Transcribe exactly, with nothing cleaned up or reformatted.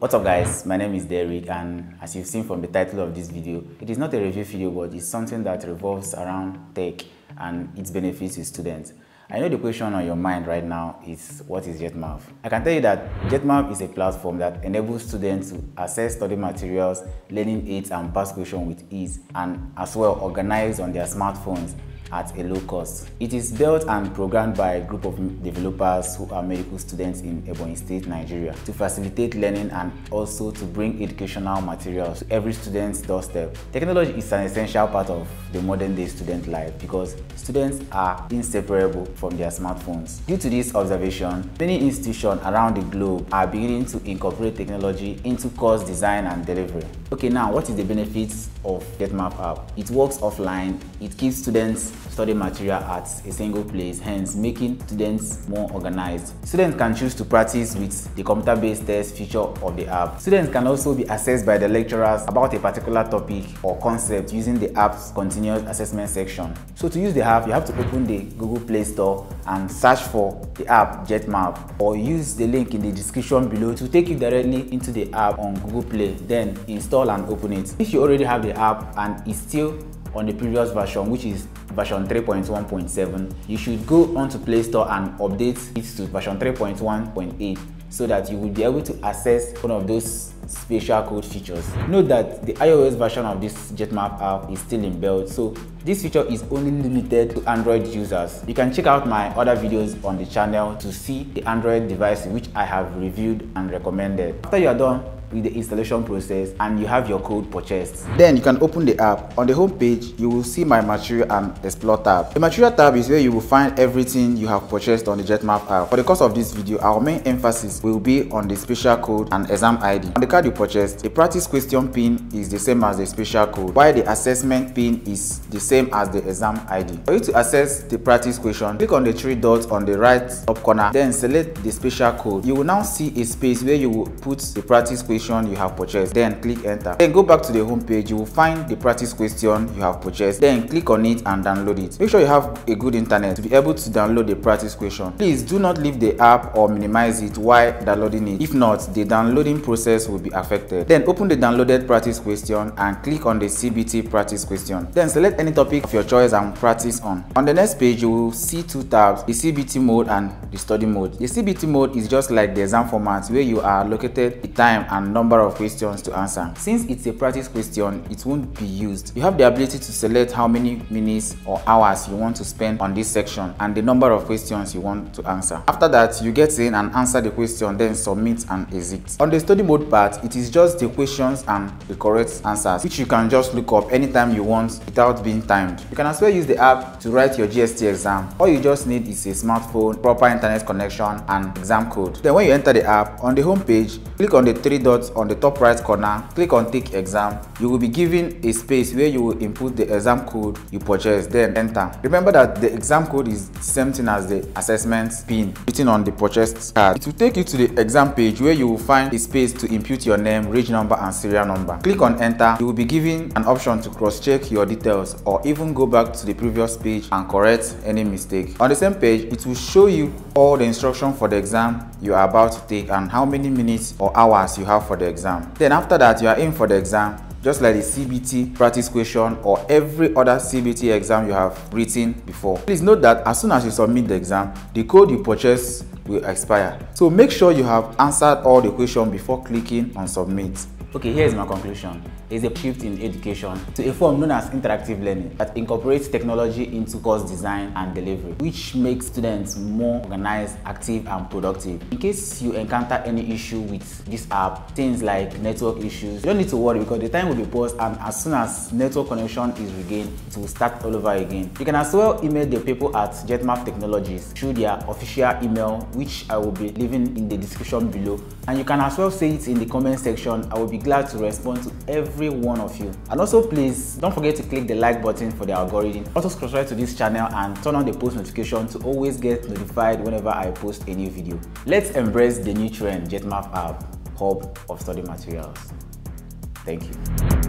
What's up guys, my name is Derrick, and as you've seen from the title of this video, it is not a review video, but it's something that revolves around tech and its benefits to students. I know the question on your mind right now is, what is JetMav? I can tell you that JetMav is a platform that enables students to access study materials, learning aids and past questions with ease, and as well organized on their smartphones at a low cost. It is built and programmed by a group of developers who are medical students in Ebonyi State, Nigeria, to facilitate learning and also to bring educational materials to every student's doorstep. Technology is an essential part of the modern day student life because students are inseparable from their smartphones. Due to this observation, many institutions around the globe are beginning to incorporate technology into course design and delivery. Okay, now what is the benefits of JetMav app? It works offline, it keeps students study material at a single place, hence making students more organized. Students can choose to practice with the computer-based test feature of the app. Students can also be assessed by the lecturers about a particular topic or concept using the app's continuous assessment section. So to use the app, you have to open the Google Play Store and search for the app JetMav, or use the link in the description below to take you directly into the app on Google Play, then install and open it. If you already have the app and it's still on the previous version, which is version three point one point seven, you should go onto Play Store and update it to version three point one point eight so that you will be able to access one of those spatial code features. Note that the iOS version of this JetMav app is still in build, so this feature is only limited to Android users. You can check out my other videos on the channel to see the Android device which I have reviewed and recommended. After you are done with the installation process and you have your code purchased, then you can open the app. On the home page, you will see my material and explore tab. The material tab is where you will find everything you have purchased on the JetMav app. For the course of this video, our main emphasis will be on the spatial code and exam I D. On the card you purchased, the practice question pin is the same as the spatial code, while the assessment pin is the same as the exam I D. For you to access the practice question, click on the three dots on the right top corner, then select the spatial code. You will now see a space where you will put the practice question you have purchased, then click enter. Then go back to the home page. You will find the practice question you have purchased, then click on it and download it. Make sure you have a good internet to be able to download the practice question. Please do not leave the app or minimize it while downloading it. If not, the downloading process will be affected. Then open the downloaded practice question and click on the C B T practice question. Then select any topic of your choice and practice on. On the next page, you will see two tabs, the C B T mode and the study mode. The C B T mode is just like the exam format where you are allocated the time and number of questions to answer. Since it's a practice question, it won't be used. You have the ability to select how many minutes or hours you want to spend on this section and the number of questions you want to answer. After that, you get in and answer the question, then submit and exit. On the study mode part, it is just the questions and the correct answers, which you can just look up anytime you want without being timed. You can as well use the app to write your G S T exam. All you just need is a smartphone, proper internet connection and exam code. Then when you enter the app, on the home page, click on the three dots on the top right corner, click on take exam. You will be given a space where you will input the exam code you purchased, then enter. Remember that the exam code is the same thing as the assessment pin written on the purchased card. It will take you to the exam page where you will find a space to input your name, range number and serial number. Click on enter. You will be given an option to cross-check your details or even go back to the previous page and correct any mistake. On the same page, it will show you all the instruction for the exam you are about to take and how many minutes or hours you have for the exam. Then after that, you are in for the exam, just like the C B T practice question or every other C B T exam you have written before. Please note that as soon as you submit the exam, the code you purchase will expire. So make sure you have answered all the questions before clicking on submit. Okay, here's my conclusion. It's a shift in education to a form known as interactive learning that incorporates technology into course design and delivery, which makes students more organized, active, and productive. In case you encounter any issue with this app, things like network issues, you don't need to worry because the time will be paused, and as soon as network connection is regained, it will start all over again. You can as well email the people at JetMav Technologies through their official email, which I will be leaving in the description below. And you can as well say it in the comment section. I will be glad to respond to every one of you. And also, please don't forget to click the like button for the algorithm. Also, subscribe to this channel and turn on the post notification to always get notified whenever I post a new video. Let's embrace the new trend, JetMav app, hub of study materials. Thank you.